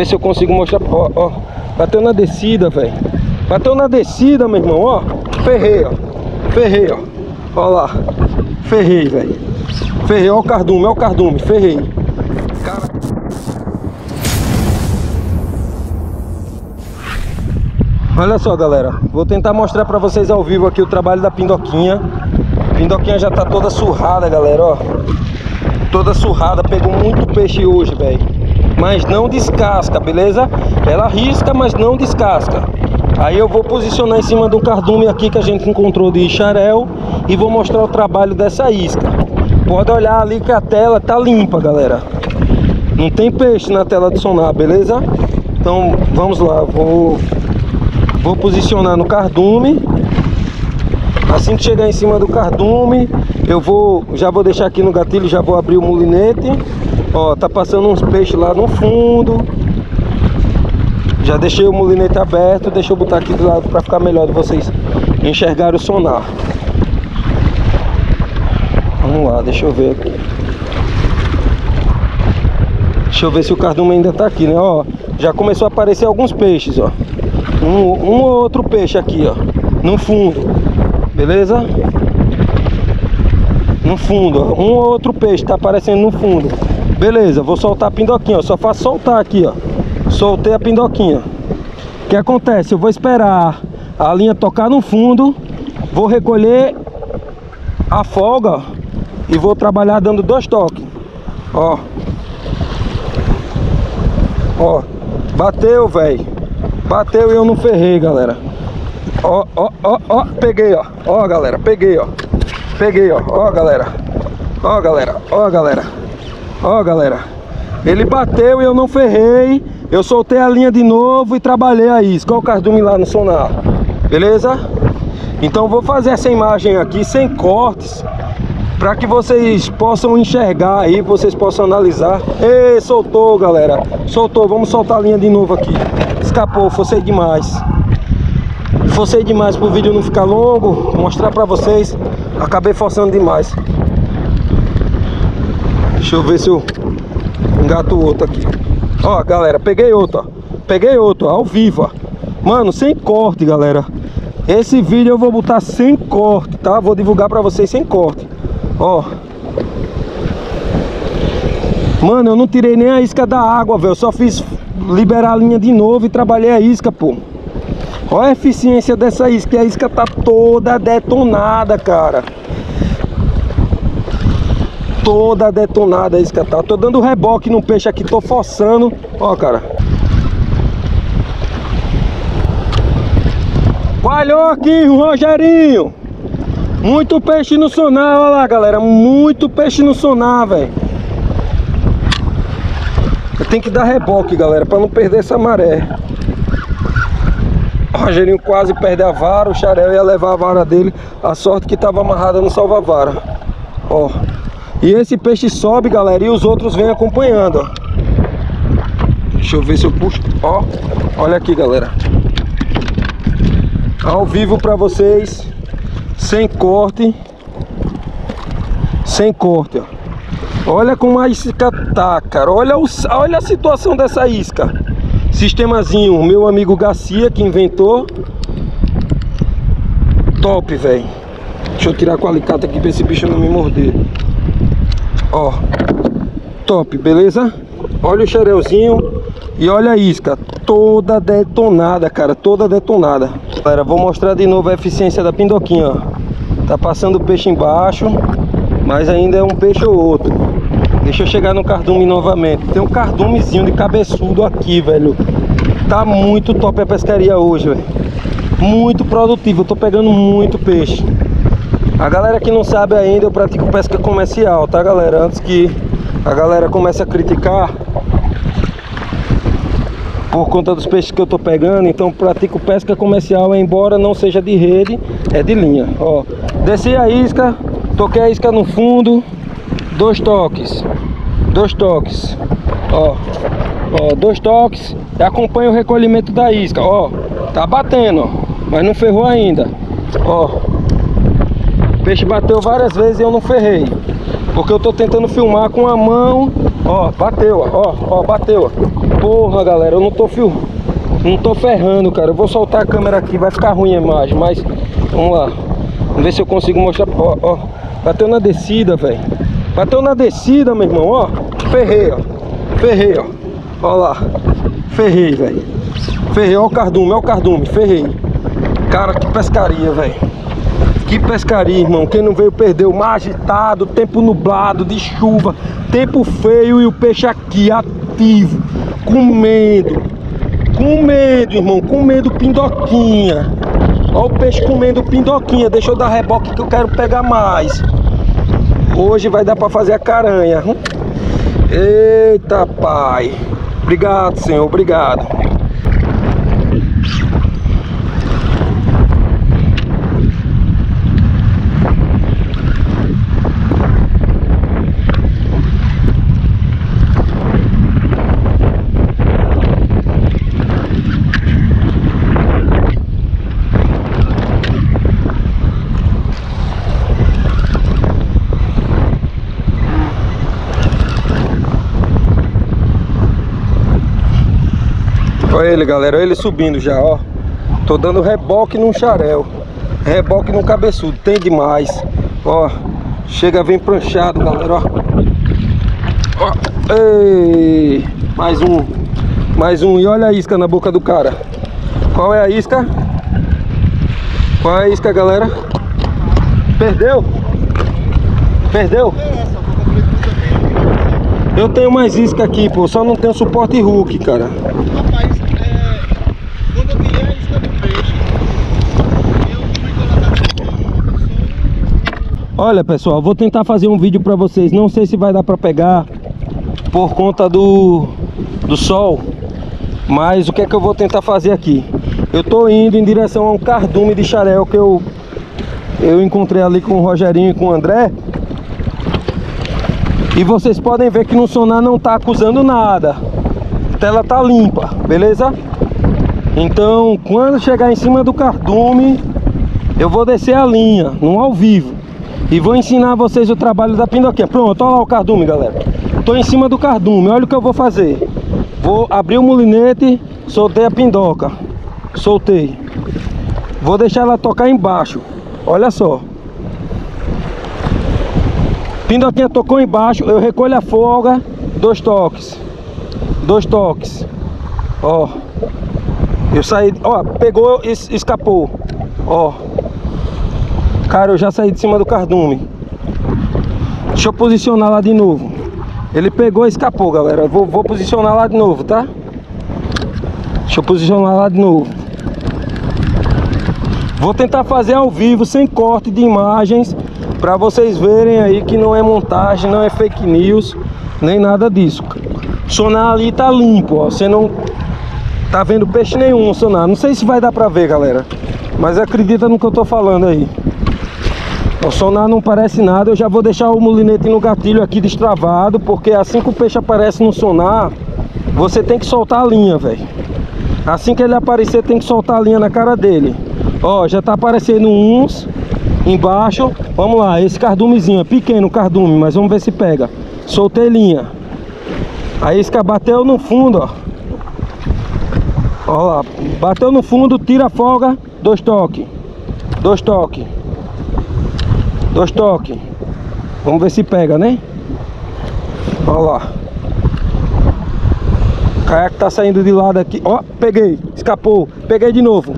ver se eu consigo mostrar. Ó, ó, bateu na descida, velho. Bateu na descida, meu irmão, ó. Ferrei, ó. Ferrei, ó. Ó lá. Ferrei, velho. Ferrei, ó o cardume, ó o cardume. Ferrei. Cara... Olha só, galera. Vou tentar mostrar pra vocês ao vivo aqui o trabalho da pindoquinha. A pindoquinha já tá toda surrada, galera, ó. Toda surrada, pegou muito peixe hoje, velho. Mas não descasca, beleza? Ela risca, mas não descasca. Aí eu vou posicionar em cima do cardume aqui que a gente encontrou de xaréu e vou mostrar o trabalho dessa isca. Pode olhar ali que a tela tá limpa, galera. Não tem peixe na tela do sonar, beleza? Então vamos lá, vou posicionar no cardume. Assim que chegar em cima do cardume, eu vou, já vou deixar aqui no gatilho, já vou abrir o mulinete. Ó, tá passando uns peixes lá no fundo. Já deixei o mulinete aberto, deixa eu botar aqui do lado para ficar melhor de vocês enxergarem o sonar. Vamos lá, deixa eu ver aqui. Deixa eu ver se o cardume ainda tá aqui, né? Ó, já começou a aparecer alguns peixes, ó. Um outro peixe aqui, ó, no fundo. Beleza? No fundo, ó. Um outro peixe tá aparecendo no fundo. Beleza, vou soltar a pindoquinha, ó. Só faço soltar aqui, ó. Soltei a pindoquinha. O que acontece? Eu vou esperar a linha tocar no fundo. Vou recolher a folga, ó, e vou trabalhar dando dois toques. Ó. Ó. Bateu, velho. Bateu e eu não ferrei, galera. Ó, ó, ó, ó, peguei, ó. Ó, galera, peguei, ó. Peguei, ó. Ó, galera. Ó, galera. Ó, galera. Ó, galera. Ele bateu e eu não ferrei. Eu soltei a linha de novo e trabalhei a isca. Olha o cardume lá no sonar. Beleza? Então vou fazer essa imagem aqui sem cortes, para que vocês possam enxergar aí, vocês possam analisar. E soltou, galera. Soltou. Vamos soltar a linha de novo aqui. Escapou. Forcei demais. Forcei demais pro vídeo não ficar longo, mostrar pra vocês. Acabei forçando demais. Deixa eu ver se eu engato outro aqui. Ó, galera, peguei outro, ó. Peguei outro, ó, ao vivo, ó. Mano, sem corte, galera. Esse vídeo eu vou botar sem corte, tá? Vou divulgar pra vocês sem corte. Ó. Mano, eu não tirei nem a isca da água, velho. Eu só fiz liberar a linha de novo e trabalhei a isca, pô. Olha a eficiência dessa isca. A isca tá toda detonada, cara. Toda detonada a isca tá. Tô dando reboque no peixe aqui, tô forçando. Ó, cara. Valeu aqui, Rogerinho. Muito peixe no sonar, olha lá, galera. Muito peixe no sonar, velho. Eu tenho que dar reboque, galera, pra não perder essa maré. O Rogerinho quase perdeu a vara, o xaréu ia levar a vara dele. A sorte que estava amarrada no salva-vara. Ó. E esse peixe sobe, galera, e os outros vêm acompanhando, ó. Deixa eu ver se eu puxo. Ó. Olha aqui, galera. Ao vivo pra vocês. Sem corte. Sem corte, ó. Olha como a isca tá, cara. Olha a situação dessa isca. Sistemazinho, meu amigo Garcia que inventou. Top, velho. Deixa eu tirar com a alicate aqui pra esse bicho não me morder. Ó. Top, beleza? Olha o xarelzinho e olha a isca. Toda detonada, cara. Toda detonada. Galera, vou mostrar de novo a eficiência da pindoquinha, ó. Tá passando o peixe embaixo, mas ainda é um peixe ou outro. Deixa eu chegar no cardume novamente. Tem um cardumezinho de cabeçudo aqui, velho. Tá muito top a pescaria hoje, velho. Muito produtivo, eu tô pegando muito peixe. A galera que não sabe ainda, eu pratico pesca comercial, tá, galera? Antes que a galera comece a criticar por conta dos peixes que eu tô pegando. Então pratico pesca comercial, embora não seja de rede, é de linha. Ó, desci a isca, toquei a isca no fundo. Dois toques, ó, ó, dois toques e acompanha o recolhimento da isca, ó, tá batendo, ó, mas não ferrou ainda, ó, o peixe bateu várias vezes e eu não ferrei, porque eu tô tentando filmar com a mão, ó, bateu, ó, ó, bateu, ó. Porra, galera, eu não tô ferrando, cara. Eu vou soltar a câmera aqui, vai ficar ruim a imagem, mas vamos lá. Vamos ver se eu consigo mostrar. Ó, ó, bateu na descida, velho. Bateu na descida, meu irmão, ó. Ferrei, ó. Ferrei, ó. Ó lá. Ferrei, velho. Ferrei, ó o cardume, ó o cardume. Ferrei. Cara, que pescaria, velho. Que pescaria, irmão. Quem não veio perdeu. Mar agitado, tempo nublado, de chuva, tempo feio e o peixe aqui ativo, comendo. Comendo, irmão. Comendo pindoquinha. Ó o peixe comendo pindoquinha. Deixa eu dar reboque que eu quero pegar mais. Hoje vai dar pra fazer a caranha. Eita, pai. Obrigado, senhor. Obrigado. Olha ele, galera, olha ele subindo já, ó. Tô dando reboque num xaréu. Reboque num cabeçudo, tem demais. Ó, chega bem pranchado, galera, ó. Ó, ei, mais um. Mais um, e olha a isca na boca do cara. Qual é a isca? Qual é a isca, galera? Perdeu? Perdeu? Eu tenho mais isca aqui, pô, só não tenho suporte hook, cara. Olha, pessoal, vou tentar fazer um vídeo pra vocês. Não sei se vai dar pra pegar por conta do sol, mas o que é que eu vou tentar fazer aqui? Eu tô indo em direção a um cardume de xaréu que eu encontrei ali com o Rogerinho e com o André. E vocês podem ver que no sonar não tá acusando nada. A tela tá limpa, beleza? Então, quando chegar em cima do cardume, eu vou descer a linha, num ao vivo. E vou ensinar a vocês o trabalho da pindoquinha. Pronto, olha lá o cardume, galera. Tô em cima do cardume, olha o que eu vou fazer. Vou abrir o molinete, soltei a pindoca. Soltei. Vou deixar ela tocar embaixo. Olha só. Pindoquinha tocou embaixo, eu recolho a folga. 2 toques. 2 toques. Ó. Eu saí, ó, pegou e escapou. Ó. Cara, eu já saí de cima do cardume. Deixa eu posicionar lá de novo. Ele pegou e escapou, galera. Vou posicionar lá de novo, tá? Deixa eu posicionar lá de novo. Vou tentar fazer ao vivo, sem corte de imagens, pra vocês verem aí que não é montagem, não é fake news, nem nada disso. O sonar ali tá limpo, ó. Você não tá vendo peixe nenhum no sonar. Não sei se vai dar pra ver, galera, mas acredita no que eu tô falando aí. O sonar não parece nada, eu já vou deixar o molinete no gatilho aqui destravado, porque assim que o peixe aparece no sonar, você tem que soltar a linha, velho. Assim que ele aparecer, tem que soltar a linha na cara dele. Ó, já tá aparecendo uns embaixo. Vamos lá, esse cardumezinho, é pequeno o cardume, mas vamos ver se pega. Soltei linha. A isca bateu no fundo, ó. Ó lá, bateu no fundo, tira a folga, 2 toques. 2 toques. 2 toques. Vamos ver se pega, né? Olha lá. O caiaque tá saindo de lado aqui. Ó, peguei. Escapou. Peguei de novo.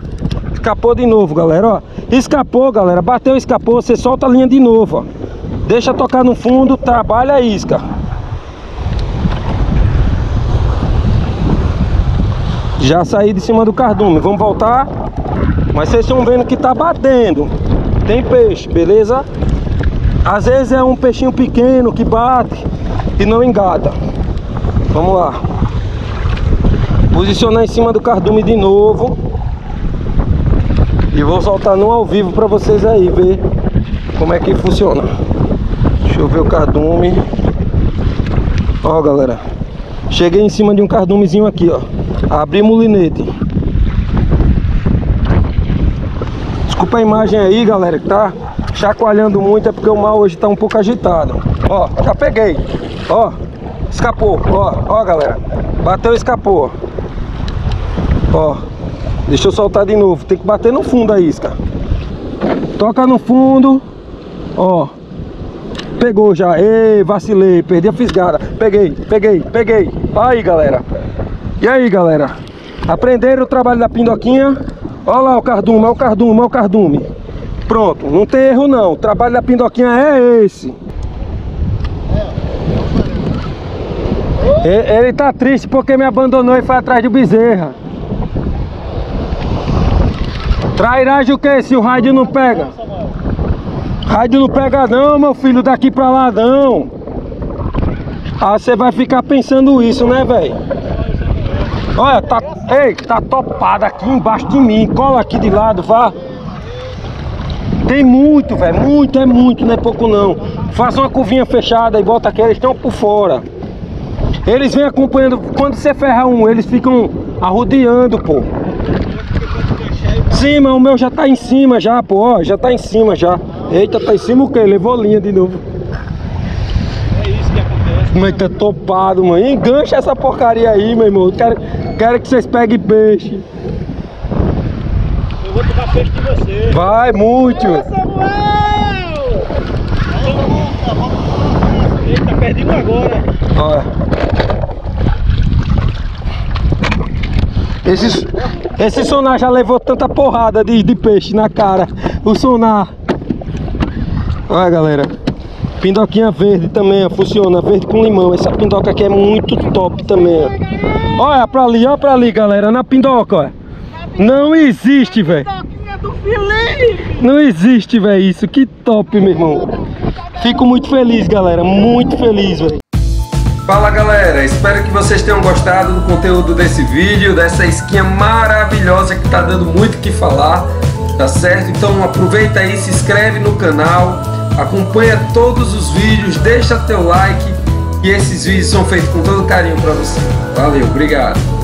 Escapou de novo, galera. Ó, escapou, galera. Bateu, escapou. Você solta a linha de novo, ó. Deixa tocar no fundo. Trabalha a isca. Já saí de cima do cardume. Vamos voltar. Mas vocês estão vendo que tá batendo. Tem peixe, beleza? Às vezes é um peixinho pequeno que bate e não engata. Vamos lá. Posicionar em cima do cardume de novo. E vou soltar no ao vivo pra vocês aí ver como é que funciona. Deixa eu ver o cardume. Ó, galera. Cheguei em cima de um cardumezinho aqui, ó. Abri molinete. Desculpa a imagem aí, galera, que tá chacoalhando muito, é porque o mar hoje tá um pouco agitado. Ó, já peguei. Ó, escapou, ó, ó galera, bateu e escapou, ó, deixa eu soltar de novo, tem que bater no fundo a isca, toca no fundo, ó, pegou já, ei, vacilei, perdi a fisgada, peguei, aí galera, e aí galera, aprenderam o trabalho da pindoquinha, ó lá o cardume, ó o cardume, ó o cardume, pronto, não tem erro não, o trabalho da pindoquinha é esse. Ele tá triste porque me abandonou e foi atrás do bezerra. Trairagem o que se o rádio não pega? Rádio não pega não, meu filho, daqui pra lá não. Ah, você vai ficar pensando isso, né, velho? Olha, tá, ei, tá topado aqui embaixo de mim. Cola aqui de lado, vá. Tem muito, velho, muito, é muito, não é pouco não. Faça uma curvinha fechada e bota aqui, eles estão por fora. Eles vêm acompanhando, quando você ferra um, eles ficam arrodeando, pô. Sim, mas o meu já tá em cima já, pô, ó, já tá em cima já. Eita, tá em cima o quê? Levou linha de novo. É isso que acontece. Mas tá topado, mano. Engancha essa porcaria aí, meu irmão. Quero que vocês peguem peixe. Eu vou pegar peixe de você. Vai, muito. Ô, Samuel! Ele tá perdido agora. Ó. Esse sonar já levou tanta porrada de peixe na cara. O sonar. Olha galera, pindoquinha verde também, ó, funciona, verde com limão. Essa pindoca aqui é muito top também, ó. Olha pra ali galera, na pindoca, ó. Não existe, velho. Não existe, velho, isso. Que top, meu irmão. Fico muito feliz, galera, muito feliz, velho. Fala galera, espero que vocês tenham gostado do conteúdo desse vídeo, dessa isquinha maravilhosa que tá dando muito o que falar, tá certo? Então aproveita aí, se inscreve no canal, acompanha todos os vídeos, deixa teu like, e esses vídeos são feitos com todo carinho pra você. Valeu, obrigado!